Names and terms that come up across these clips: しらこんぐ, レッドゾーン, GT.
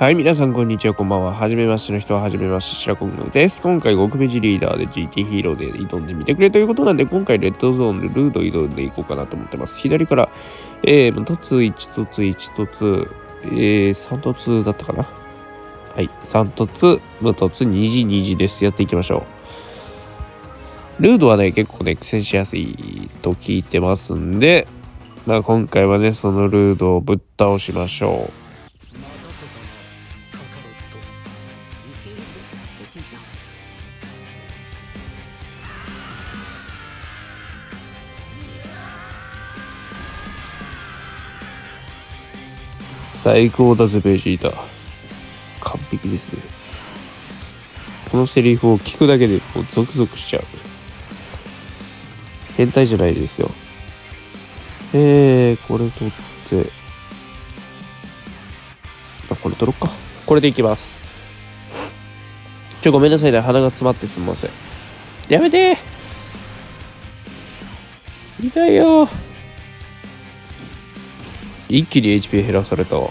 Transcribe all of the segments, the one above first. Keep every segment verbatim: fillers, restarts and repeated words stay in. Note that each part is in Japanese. はい、皆さんこんにちは、こんばんは。はじめましての人ははじめまして、白子軍です。今回ごくべじリーダーで ジーティー ヒーローで挑んでみてくれということなんで、今回レッドゾーンでルード挑んでいこうかなと思ってます。左から、えー、突いち突いち突、えー、さん突だったかな。はい、さん突、無突、に時に時です。やっていきましょう。ルードはね、結構ね、苦戦しやすいと聞いてますんで、まあ今回はね、そのルードをぶっ倒しましょう。最高だぜベジータ、完璧ですね。このセリフを聞くだけでもうゾクゾクしちゃう。変態じゃないですよ。えー、これ取ってあこれ取ろっか。これでいきます。ちょごめんなさいね、鼻が詰まってすみません。やめてー、痛いよー。一気に エイチピー 減らされたわ。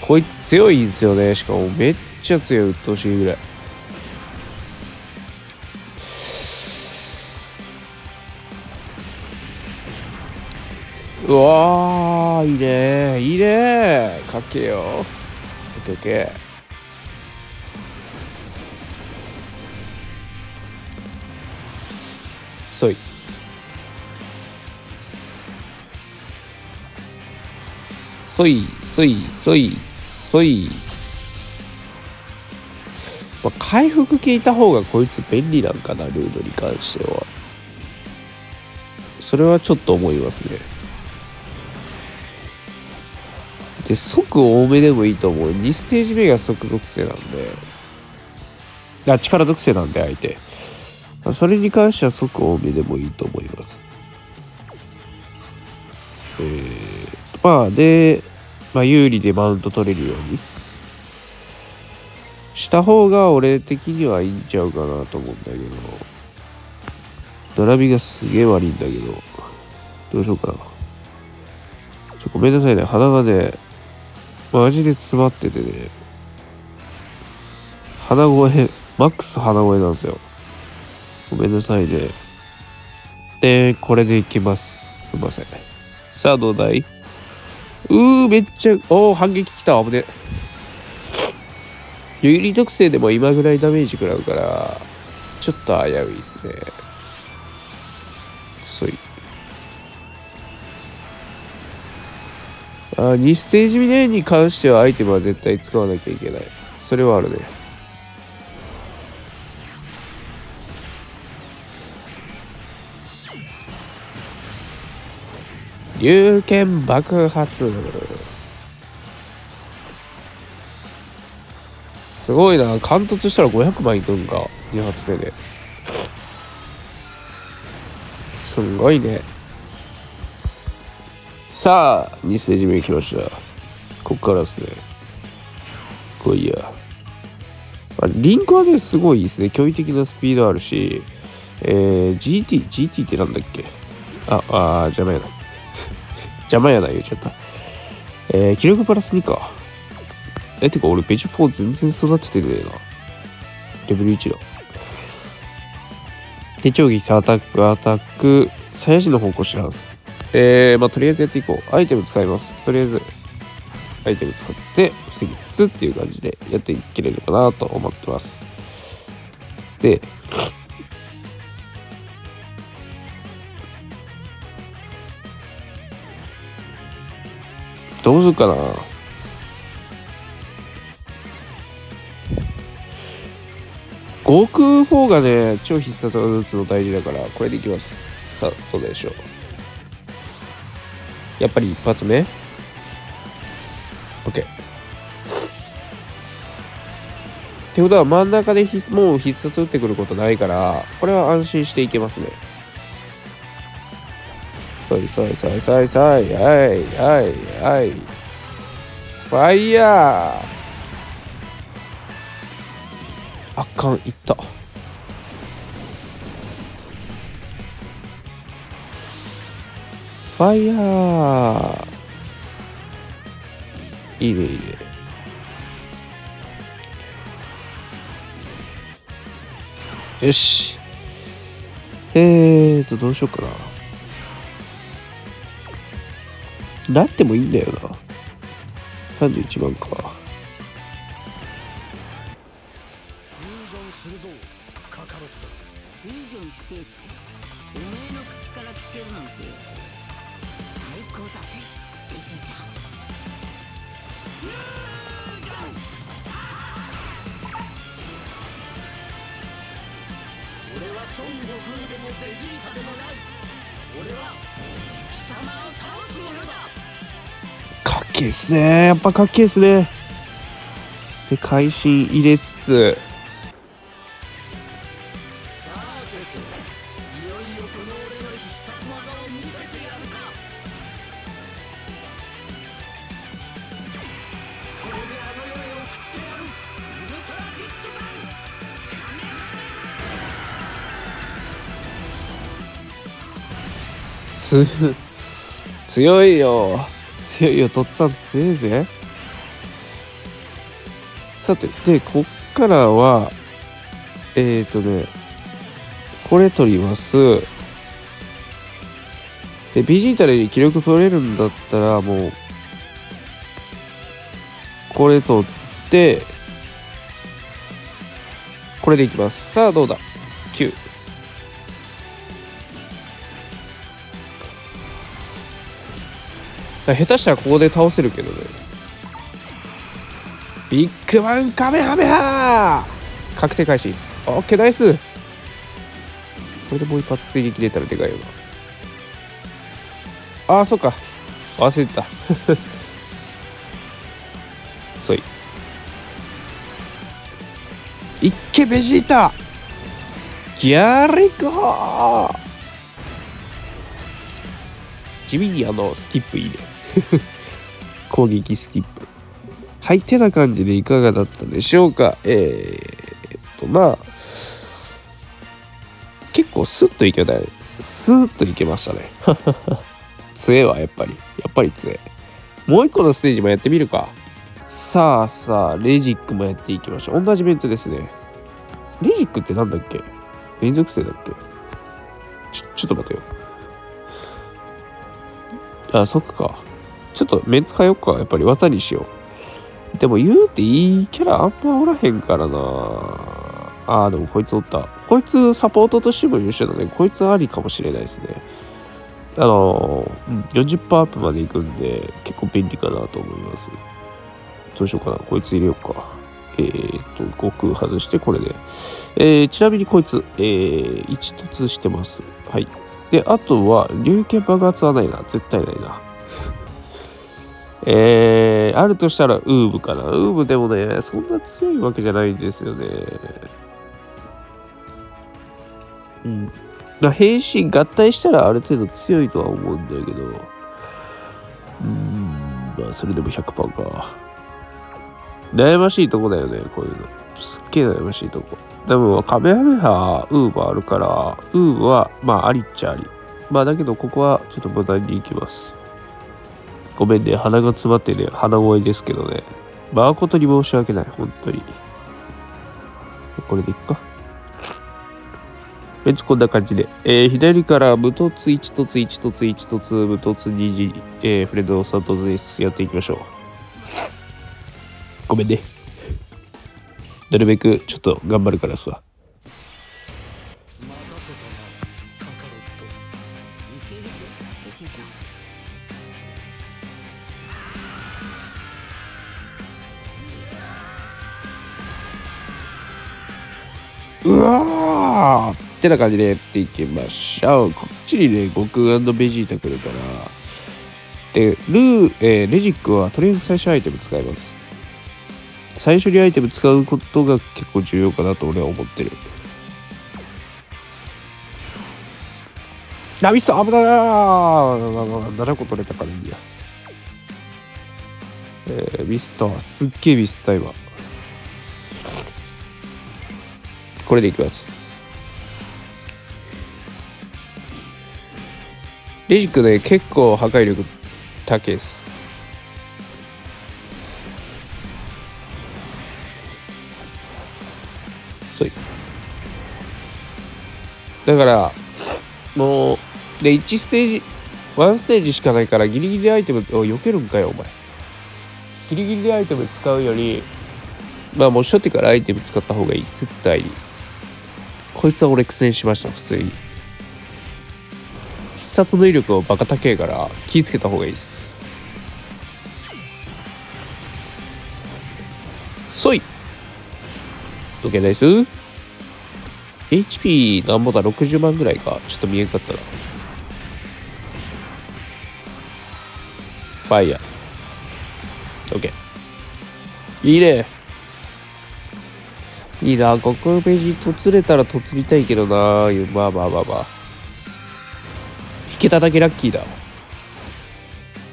こいつ強いんですよね。しかもめっちゃ強い、鬱陶しいぐらい。うわー、いいねいいね、かっけえよ。オッケーオッケー。そいそいそいそいそい、まあ、回復効いた方がこいつ便利なんかな、ルードに関しては。それはちょっと思いますね。で即多めでもいいと思う。にステージ目が即属性なんで、あ力属性なんで、相手それに関しては即多めでもいいと思います。えーまあで、まあ、有利でマウント取れるようにした方が俺的にはいいんちゃうかなと思うんだけど、並びがすげえ悪いんだけど、どうしようかな。ちょごめんなさいね、鼻がねマジで詰まっててね、鼻声マックス鼻声なんですよ。ごめんなさいね。でこれでいきます。すいません。さあどうだいうー、めっちゃ、おお、反撃きた、危ね。有利特性でも今ぐらいダメージ食らうから、ちょっと危ういですね。そい。あー、にステージ目に関してはアイテムは絶対使わなきゃいけない。それはあるね。龍拳爆発、すごいな。貫突したらごひゃくまいいくんか、に発目で。すごいね。さあにステージ目いきました。こっからですね。こいや、リンクはねすごいですね。驚異的なスピードあるし、えー、ジーティージーティー ジーティー ってなんだっけ。ああじゃないな、邪魔やな、言っちゃった。えー、気力プラスにか。え、てか俺、ベジフォー全然育ててねえな。レベルいちだ。で、超撃さ、アタック、アタック。サヤ人の方向知らんす。えー、まあ、とりあえずやっていこう。アイテム使います。とりあえず、アイテム使って、防ぎつつっていう感じでやっていけれるかなと思ってます。で、どうするかな。悟空フォーがね超必殺技打つの大事だから、これでいきます。さあどうでしょう。やっぱり一発目 OK ってことは真ん中でもう必殺打ってくることないから、これは安心していけますね。そいそいそいそいそい、はいはいはい。ファイヤー。圧巻いった。ファイヤー。いいねいいね。よし。えーとどうしようかな。なってもいいんだよな。さんじゅういちばんか。かっけえっすね、やっぱかっけえっすね。で会心入れつつ、強いよ強いよ、とっつぁん強いぜ。さてでこっからはえーとねこれ取ります。でビジータレに気力取れるんだったらもうこれ取ってこれでいきます。さあどうだきゅう。下手したらここで倒せるけどね。ビッグバンカメハメハー確定開始です。オッケーナイス。これでもう一発追撃出たらでかいよな。あーそうか忘れてたそいいっけベジータギャリコー。地味にあのスキップいいね攻撃スキップ。はいてな感じでいかがだったでしょうか。えー、っとまあ結構スッといけたね。スーッといけましたね杖はやっぱりやっぱり杖。もう一個のステージもやってみるか。さあさあレジックもやっていきましょう。同じメンツですね。レジックってなんだっけ、連続性だっけ。ちょ、ちょっと待てよ。あ、そっか。ちょっとメンツ変えよっか。やっぱり技にしよう。でも言うていいキャラあんまおらへんからな。あーでもこいつおった。こいつサポートとしても優秀だね。こいつありかもしれないですね。あのー、うん、よんじゅっパーセント アップまでいくんで結構便利かなと思います。どうしようかな。こいつ入れようか。えー、っと、悟空外してこれで。えー、ちなみにこいつ、えー、いち突してます。はい。で、あとは、龍拳爆発はないな。絶対ないな。えー、あるとしたら、ウーブかな。ウーブでもね、そんな強いわけじゃないんですよね。うん。まあ、変身合体したらある程度強いとは思うんだけど。うーん、まあ、それでもひゃくパーセントか。悩ましいとこだよね、こういうの。すっげえ悩ましいとこ。でもカメハメハウーバーあるから、ウーバーはまあありっちゃあり。まあだけどここはちょっと無難にいきます。ごめんね、鼻が詰まってね、鼻声ですけどね、誠に申し訳ない本当に。これでいくか。別こんな感じで、えー、左から無凸いち凸いち凸いち凸無凸に次、えー、フレンドさん凸です。やっていきましょう。ごめんね、なるべくちょっと頑張るからさ。うわーってな感じでやっていきましょう。こっちにね悟空&ベジータ来るから。でルー、えー、レジックはとりあえず最初アイテム使います。最初にアイテム使うことが結構重要かなと俺は思ってる。ラビスト危ないー。ななこ取れたからいいや。えー、ミスターすっげえミスった今。これでいきます。レジックね結構破壊力高いです。だからもうでいちステージいちステージしかないからギリギリでアイテムを避けるんかよお前。ギリギリでアイテム使うよりまあもう初手からアイテム使った方がいい絶対に。こいつは俺苦戦しました普通に。必殺の威力をバカ高えから気ぃつけた方がいいです。そい OK ナイス。 エイチピー なんぼだろくじゅうまんぐらいかちょっと見えんかったな。ファイヤー OK いいねいいな。極ベジ突れたら突みたいけどな。まあまあまあまあ引けただけラッキーだ。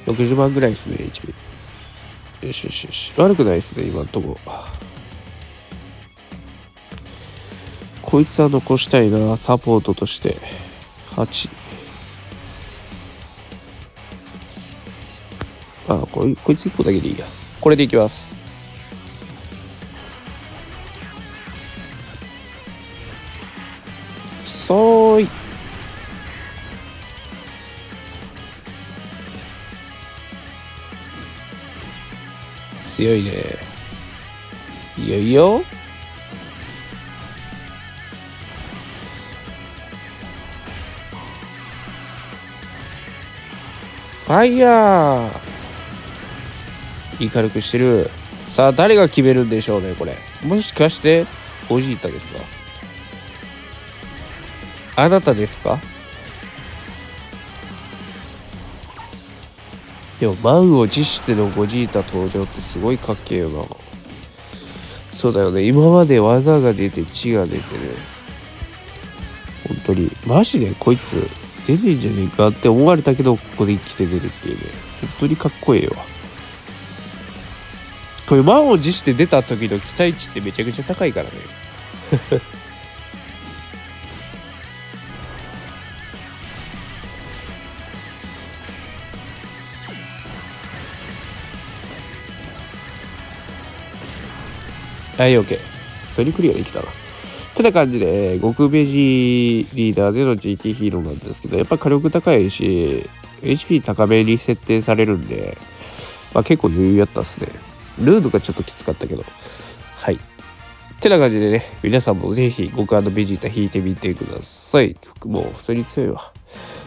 ろくじゅうまんぐらいですね エイチピー。よしよしよし悪くないですね今のところ。こいつは残したいなサポートとして。はちああ こ, こいついっこだけでいいや。これでいきます。そーい強いね。いよいよファイヤーいい軽くしてる。さあ誰が決めるんでしょうねこれ。もしかしてゴジータですかあなたですか。でも満を持してのゴジータ登場ってすごいかっけえよな。そうだよね今まで技が出て血が出てね本当にマジでこいつ出てんじゃねえかって思われたけどここで生きて出るっていうね本当にかっこええわ。これ満を持して出た時の期待値ってめちゃくちゃ高いからねはい OK それクリアできたなってな感じで極ベジリーダーでの ジーティー ヒーローなんですけどやっぱ火力高いし エイチピー 高めに設定されるんで、まあ、結構余裕やったっすね。ルールがちょっときつかったけどはいってな感じでね皆さんもぜひ極ベジータ引いてみてください。もう普通に強いわ。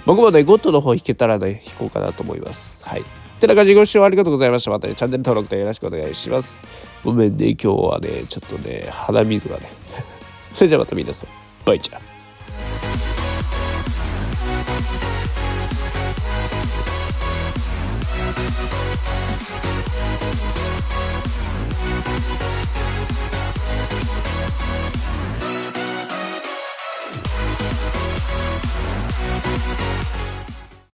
僕もねゴッドの方引けたらね引こうかなと思います。はいってな感じでご視聴ありがとうございました。またねチャンネル登録とよろしくお願いします。ごめんね今日はねちょっとね鼻水がねそれじゃあまた皆さんバイチャー。